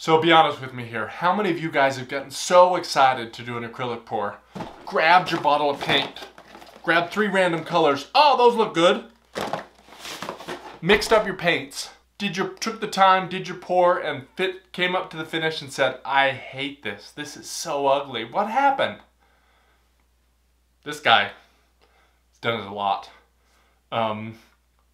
So be honest with me here. How many of you guys have gotten so excited to do an acrylic pour? Grabbed your bottle of paint. Grabbed three random colors. Oh, those look good. Mixed up your paints. Took the time, did your pour, and came up to the finish and said, I hate this. This is so ugly. What happened? This guy has done it a lot. I'm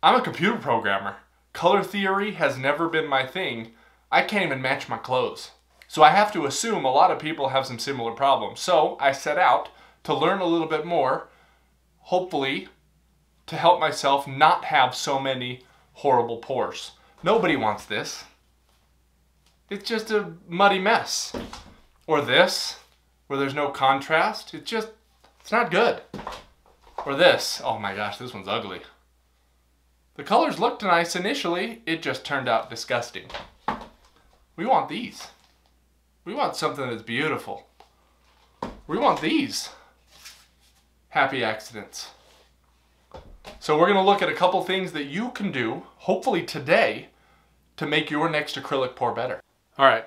a computer programmer. Color theory has never been my thing. I can't even match my clothes. So I have to assume a lot of people have some similar problems. So I set out to learn a little bit more, hopefully to help myself not have so many horrible pours. Nobody wants this. It's just a muddy mess. Or this, where there's no contrast. It's not good. Or this, oh my gosh, this one's ugly. The colors looked nice initially, it just turned out disgusting. We want these. We want something that's beautiful. We want these happy accidents. So we're gonna look at a couple things that you can do, hopefully today, to make your next acrylic pour better. All right,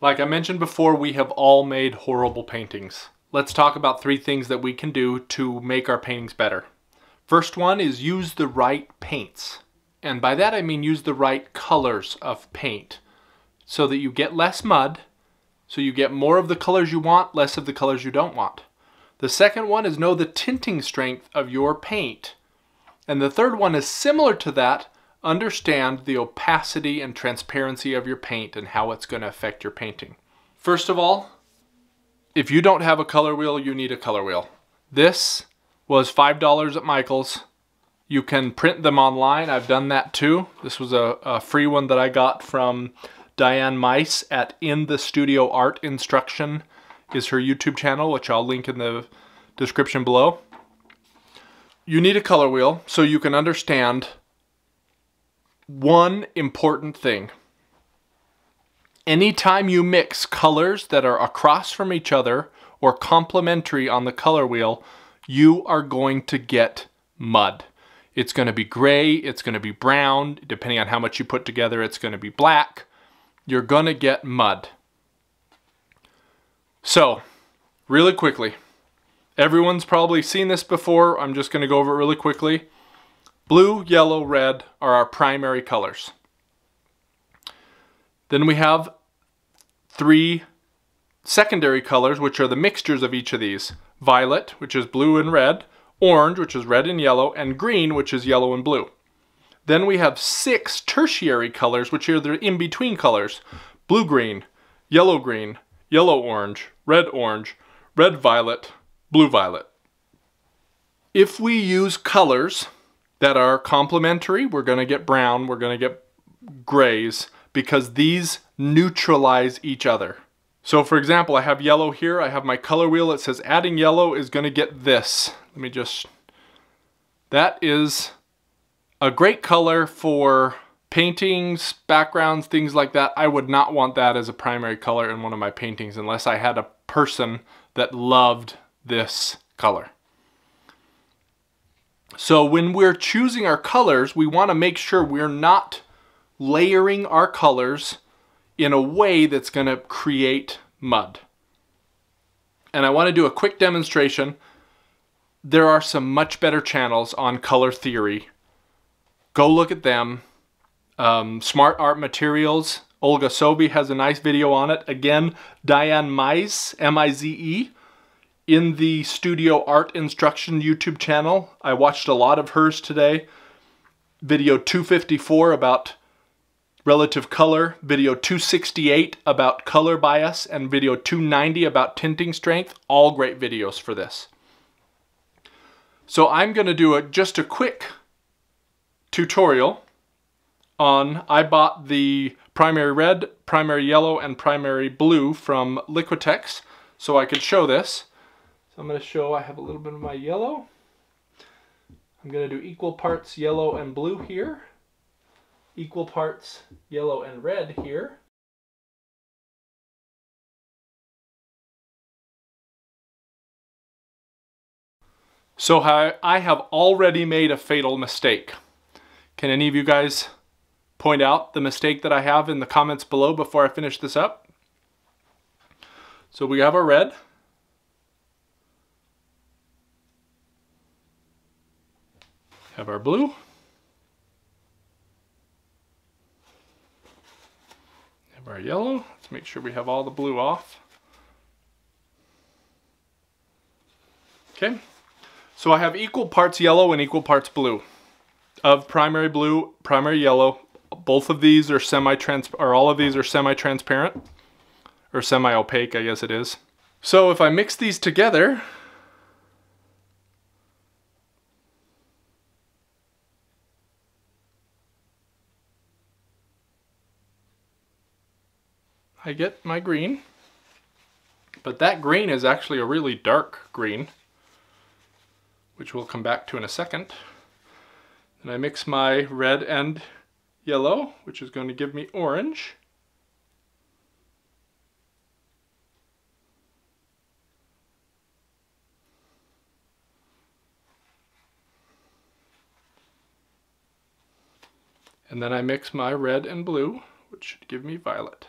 like I mentioned before, we have all made horrible paintings. Let's talk about three things that we can do to make our paintings better. First one is use the right paints. And by that I mean use the right colors of paint, so that you get less mud, so you get more of the colors you want, less of the colors you don't want. The second one is know the tinting strength of your paint. And the third one is similar to that, understand the opacity and transparency of your paint and how it's going to affect your painting. First of all, if you don't have a color wheel, you need a color wheel. This was $5 at Michael's. You can print them online. I've done that too. This was a free one that I got from Dianne Mize at In The Studio Art Instruction is her YouTube channel, which I'll link in the description below. You need a color wheel so you can understand one important thing. Anytime you mix colors that are across from each other or complementary on the color wheel, you are going to get mud. It's going to be gray, it's going to be brown, depending on how much you put together, it's going to be black. You're gonna get mud. So, really quickly, everyone's probably seen this before, I'm just gonna go over it really quickly. Blue, yellow, red are our primary colors. Then we have three secondary colors, which are the mixtures of each of these. Violet, which is blue and red, orange, which is red and yellow, and green, which is yellow and blue. Then we have six tertiary colors, which are the in-between colors. Blue-green, yellow-orange, red-orange, red-violet, blue-violet. If we use colors that are complementary, we're going to get brown, we're going to get grays, because these neutralize each other. So for example, I have yellow here, I have my color wheel, it says adding yellow is going to get this. That is a great color for paintings, backgrounds, things like that. I would not want that as a primary color in one of my paintings unless I had a person that loved this color. So when we're choosing our colors, we want to make sure we're not layering our colors in a way that's going to create mud. And I want to do a quick demonstration. There are some much better channels on color theory. Go look at them. Smart Art Materials. Olga Sobey has a nice video on it. Again, Dianne Mize, M-I-Z-E, In The Studio Art Instruction YouTube channel. I watched a lot of hers today. Video 254 about relative color. Video 268 about color bias. And video 290 about tinting strength. All great videos for this. So I'm going to do just a quick tutorial on, I bought the primary red, primary yellow, and primary blue from Liquitex so I could show this. So I'm going to show I have a little bit of my yellow. I'm going to do equal parts yellow and blue here, equal parts yellow and red here. So I have already made a fatal mistake. Can any of you guys point out the mistake that I have in the comments below before I finish this up. So we have our red. Have our blue. Have our yellow. Let's make sure we have all the blue off. Okay, so I have equal parts yellow and equal parts blue. Of primary blue, primary yellow, both of these are all of these are semi-transparent, or semi-opaque, I guess it is. So if I mix these together, I get my green, but that green is actually a really dark green, which we'll come back to in a second. And I mix my red and yellow, which is going to give me orange. And then I mix my red and blue, which should give me violet.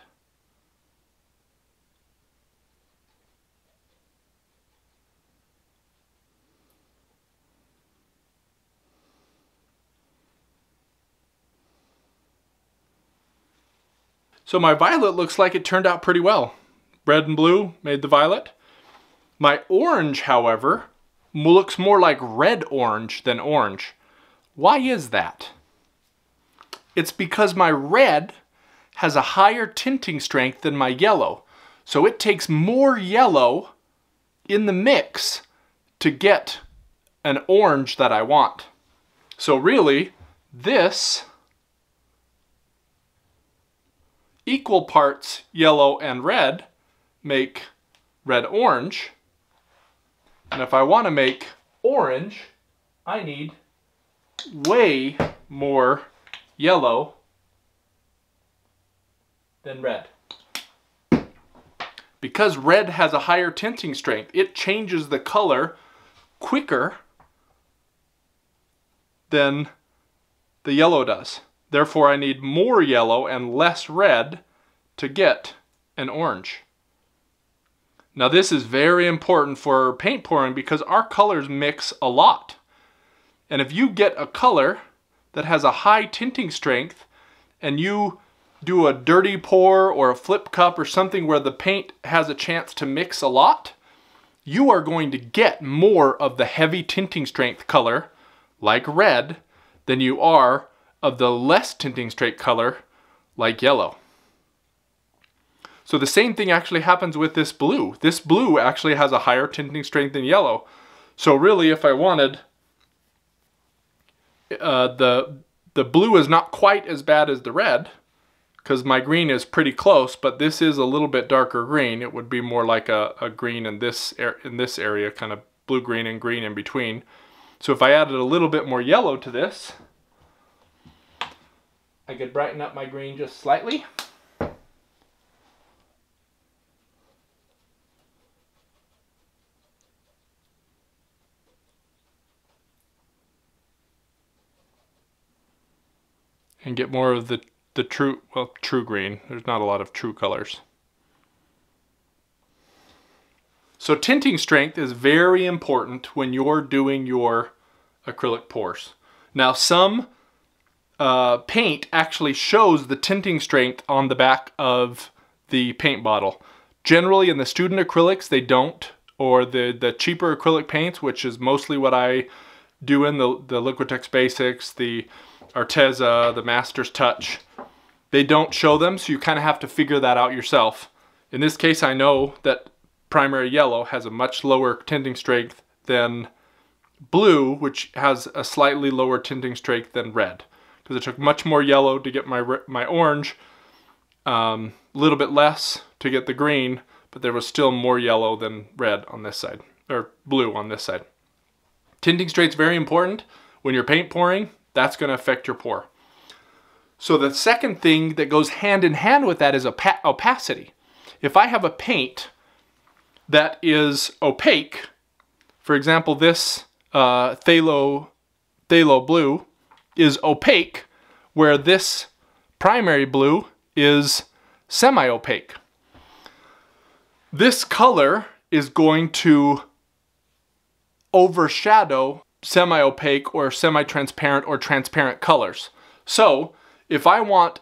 So my violet looks like it turned out pretty well. Red and blue made the violet. My orange, however, looks more like red-orange than orange. Why is that? It's because my red has a higher tinting strength than my yellow. So it takes more yellow in the mix to get an orange that I want. So really, this equal parts yellow and red make red-orange, and if I want to make orange, I need way more yellow than red. Because red has a higher tinting strength, it changes the color quicker than the yellow does. Therefore, I need more yellow and less red to get an orange. Now, this is very important for paint pouring because our colors mix a lot. And if you get a color that has a high tinting strength and you do a dirty pour or a flip cup or something where the paint has a chance to mix a lot, you are going to get more of the heavy tinting strength color, like red, than you are of the less tinting strength color, like yellow. So the same thing actually happens with this blue. This blue actually has a higher tinting strength than yellow. So really, if I wanted, the blue is not quite as bad as the red, because my green is pretty close, but this is a little bit darker green. It would be more like a green in this area, kind of blue-green and green in between. So if I added a little bit more yellow to this, I could brighten up my green just slightly. And get more of the true, well, true green. There's not a lot of true colors. So tinting strength is very important when you're doing your acrylic pours. Now some paint actually shows the tinting strength on the back of the paint bottle. Generally in the student acrylics they don't, or the cheaper acrylic paints, which is mostly what I do in the Liquitex Basics, the Arteza, the Master's Touch. They don't show them, so you kind of have to figure that out yourself. In this case I know that primary yellow has a much lower tinting strength than blue, which has a slightly lower tinting strength than red. Because it took much more yellow to get my orange, a little bit less to get the green, but there was still more yellow than red on this side, or blue on this side. Tinting straight's very important. When you're paint pouring, that's going to affect your pour. So the second thing that goes hand in hand with that is opacity. If I have a paint that is opaque, for example this phthalo blue, is opaque, where this primary blue is semi-opaque. This color is going to overshadow semi-opaque or semi-transparent or transparent colors. So if I want,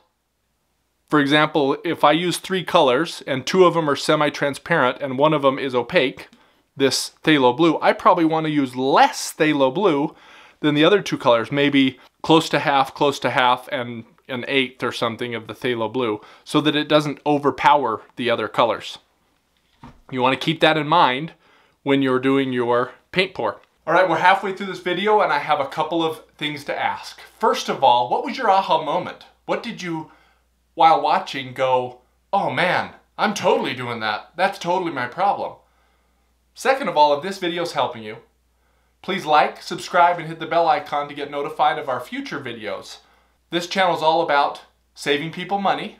for example, if I use three colors and two of them are semi-transparent and one of them is opaque, this phthalo blue, I probably want to use less phthalo blue than the other two colors, maybe close to half, and an eighth or something of the phthalo blue, so that it doesn't overpower the other colors. You want to keep that in mind when you're doing your paint pour. All right, we're halfway through this video and I have a couple of things to ask. First of all, what was your aha moment? What did you, while watching, go, oh man, I'm totally doing that. That's totally my problem. Second of all, if this video is helping you, please like, subscribe, and hit the bell icon to get notified of our future videos. This channel is all about saving people money,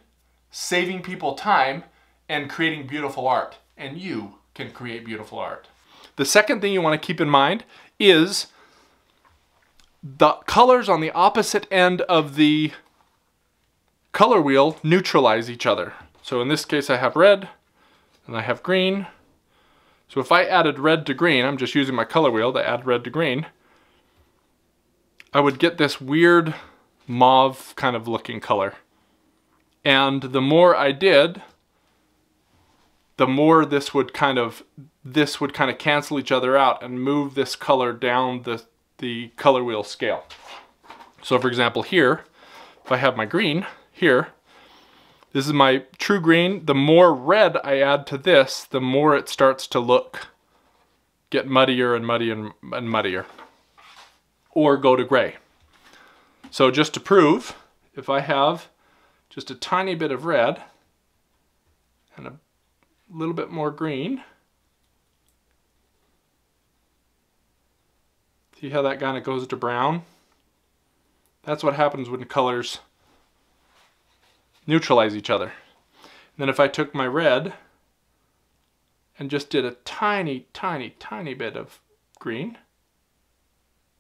saving people time, and creating beautiful art. And you can create beautiful art. The second thing you want to keep in mind is the colors on the opposite end of the color wheel neutralize each other. So in this case, I have red and I have green. So if I added red to green, I'm just using my color wheel to add red to green, I would get this weird mauve kind of looking color. And the more I did, the more this would kind of cancel each other out and move this color down the color wheel scale. So for example here, if I have my green here, this is my true green. The more red I add to this, the more it starts to look, get muddier and muddier, or go to gray. So just to prove, if I have just a tiny bit of red and a little bit more green, see how that kind of goes to brown? That's what happens when colors neutralize each other. And then if I took my red and just did a tiny, tiny, tiny bit of green,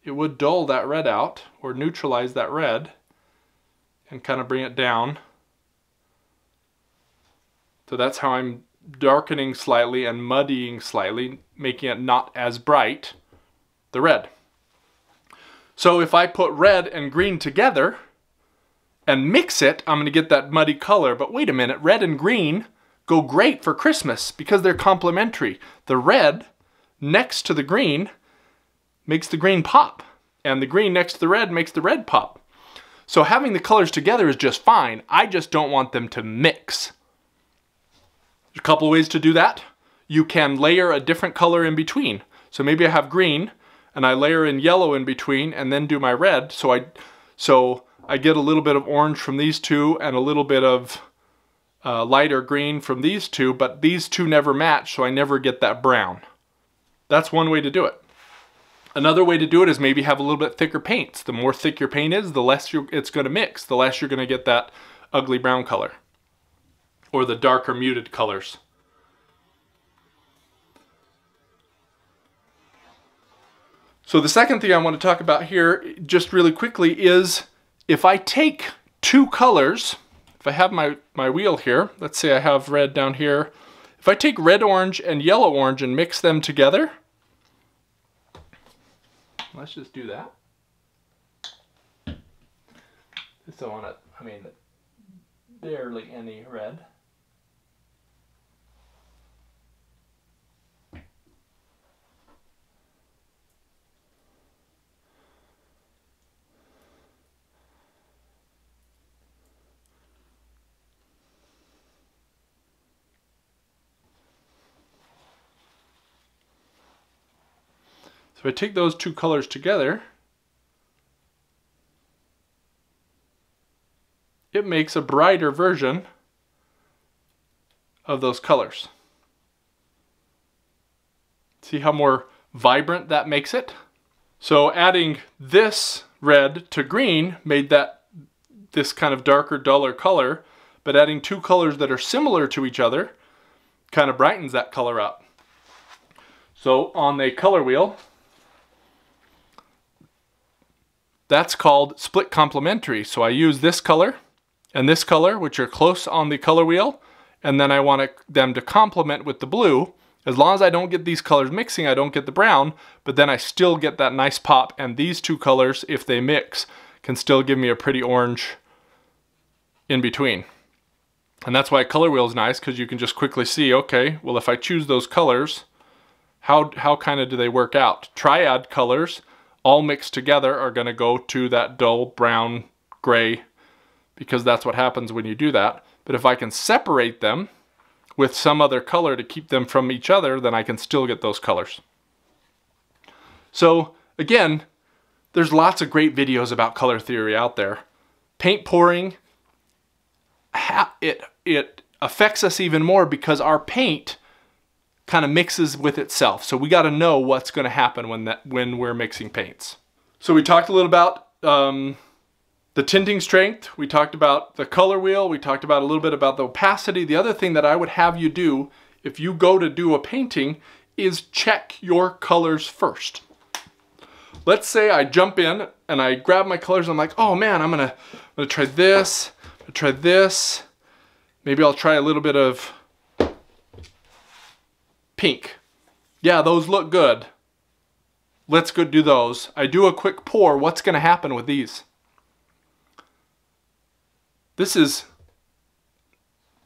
it would dull that red out or neutralize that red and kind of bring it down. So that's how I'm darkening slightly and muddying slightly, making it not as bright, the red. So if I put red and green together and mix it, I'm going to get that muddy color. But wait a minute, red and green go great for Christmas because they're complementary. The red next to the green makes the green pop, and the green next to the red makes the red pop. So having the colors together is just fine. I just don't want them to mix. There's a couple ways to do that. You can layer a different color in between. So maybe I have green and I layer in yellow in between and then do my red. So I get a little bit of orange from these two and a little bit of lighter green from these two, but these two never match, so I never get that brown. That's one way to do it. Another way to do it is maybe have a little bit thicker paints. The more thick your paint is, the less it's going to mix, the less you're going to get that ugly brown color or the darker muted colors. So the second thing I want to talk about here just really quickly is if I take two colors, if I have my wheel here, let's say I have red down here. If I take red orange and yellow orange and mix them together, let's just do that. Just don't want to, I mean, barely any red. So I take those two colors together, it makes a brighter version of those colors. See how more vibrant that makes it? So adding this red to green made that this kind of darker, duller color, but adding two colors that are similar to each other kind of brightens that color up. So on the color wheel, that's called split complementary. So I use this color and this color, which are close on the color wheel, and then I want them to complement with the blue. As long as I don't get these colors mixing, I don't get the brown, but then I still get that nice pop, and these two colors, if they mix, can still give me a pretty orange in between. And that's why a color wheel is nice, because you can just quickly see, okay, well, if I choose those colors, how kind of do they work out? Triad colors, all mixed together, are going to go to that dull brown gray, because that's what happens when you do that. But if I can separate them with some other color to keep them from each other, then I can still get those colors. So again, there's lots of great videos about color theory out there. Paint pouring, it affects us even more because our paint kind of mixes with itself. So we got to know what's going to happen when we're mixing paints. So we talked a little about the tinting strength. We talked about the color wheel. We talked about a little bit about the opacity. The other thing that I would have you do if you go to do a painting is check your colors first. Let's say I jump in and I grab my colors. I'm like, oh man, I'm gonna try this. I'll try this. Maybe I'll try a little bit of pink. Yeah, those look good. Let's go do those. I do a quick pour. What's going to happen with these? This is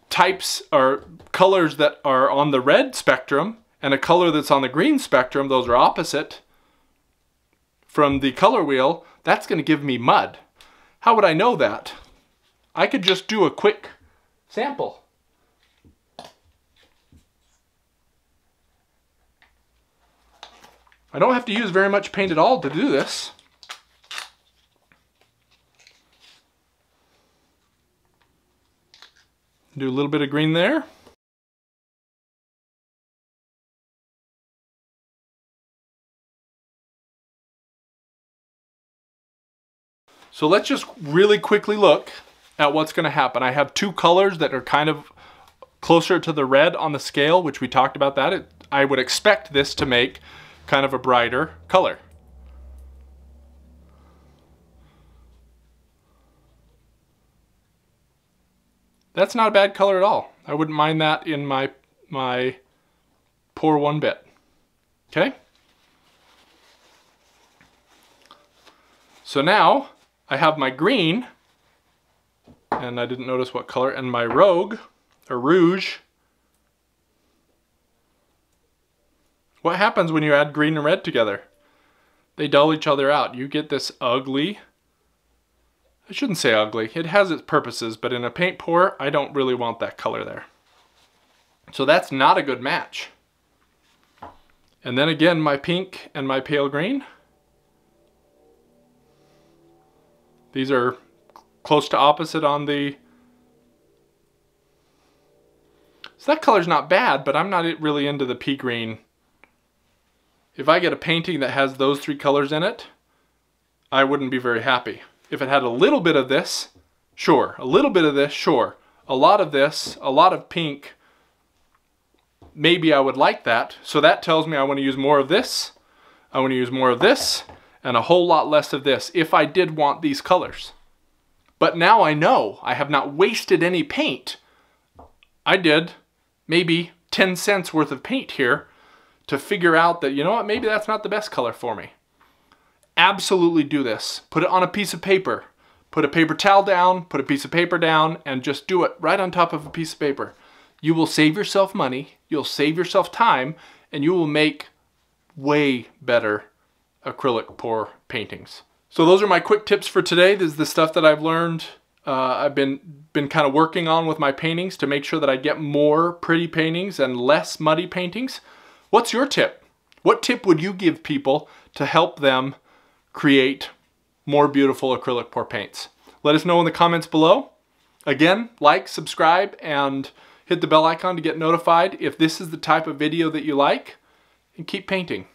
types or colors that are on the red spectrum and a color that's on the green spectrum. Those are opposite from the color wheel. That's going to give me mud. How would I know that? I could just do a quick sample. I don't have to use very much paint at all to do this. Do a little bit of green there. So let's just really quickly look at what's going to happen. I have two colors that are kind of closer to the red on the scale, which we talked about that. I would expect this to make kind of a brighter color. That's not a bad color at all. I wouldn't mind that in my pour one bit. Okay? So now I have my green, and I didn't notice what color, and my rouge. What happens when you add green and red together? They dull each other out. You get this ugly, I shouldn't say ugly, it has its purposes, but in a paint pour, I don't really want that color there. So that's not a good match. And then again, my pink and my pale green. These are close to opposite on the... So that color's not bad, but I'm not really into the pea green. If I get a painting that has those three colors in it, I wouldn't be very happy. If it had a little bit of this, sure. A little bit of this, sure. A lot of this, a lot of pink, maybe I would like that. So that tells me I want to use more of this, I want to use more of this, and a whole lot less of this if I did want these colors. But now I know I have not wasted any paint. I did maybe 10 cents worth of paint here to figure out that, you know what, maybe that's not the best color for me. Absolutely do this. Put it on a piece of paper. Put a paper towel down, put a piece of paper down, and just do it right on top of a piece of paper. You will save yourself money, you'll save yourself time, and you will make way better acrylic pour paintings. So those are my quick tips for today. This is the stuff that I've learned. I've been kind of working on with my paintings to make sure that I get more pretty paintings and less muddy paintings. What's your tip? What tip would you give people to help them create more beautiful acrylic pour paints? Let us know in the comments below. Again, like, subscribe, and hit the bell icon to get notified if this is the type of video that you like, and keep painting.